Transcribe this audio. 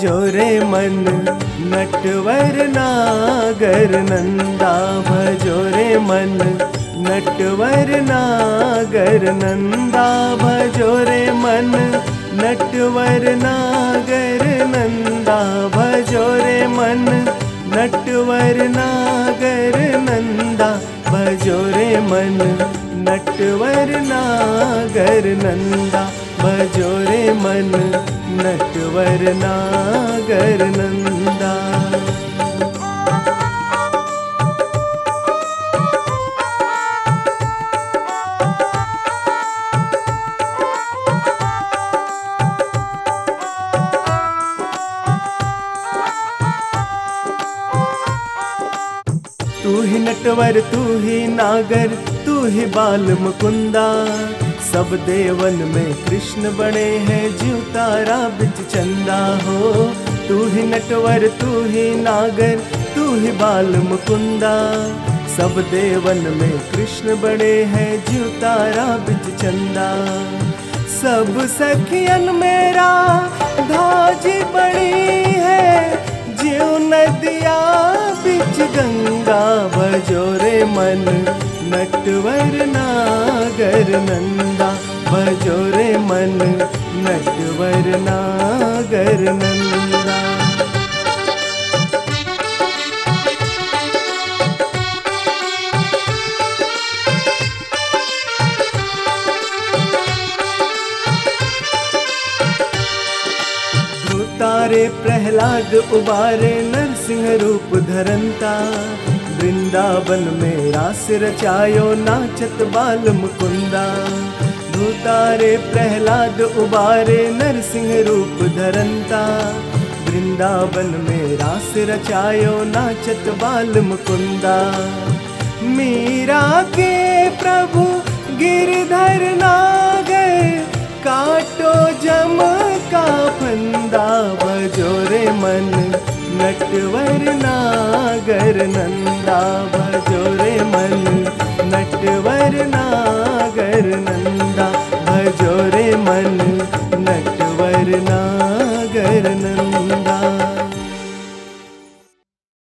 भजोरे मन नटवर नागर नंदा, भजोरे मन नटवर नागर नंदा, भजोरे मन नटवर नागर नंदा, भजोरे मन नटवर नागर नंदा, भजोरे मन नटवर नागर नंदा, भजोरे मन नटवर नागर नंदा। तू ही नटवर तू ही नागर तू ही बाल मुकुंदा, सब देवन में कृष्ण बने हैं जीव तारा बिच चंदा हो। तू ही नटवर तू ही नागर तू ही बाल मुकुंदा, सब देवन में कृष्ण बने हैं जीव तारा बिच चंदा। सब सखियन मेरा धाजी बड़ी है, जीव नदिया बिच गंगा, भजोरे मन नटवर नागर नंदा, भजोरे मन नटवर नागर नंदा। तारे प्रहलाद उबारे नरसिंह रूप धरंता, वृंदावन में रास रचायो नाचत बाल मुकुंदा। भूतारे प्रहलाद उबारे नरसिंह रूप धरंता, वृंदावन में रास रचायो नाचत बाल मुकुंदा। मीरा के प्रभु गिरधर नागर, काटो जम का फंदा, भजोरे मन नटवर नागर नंदा, भजोरे मन नटवर नागर।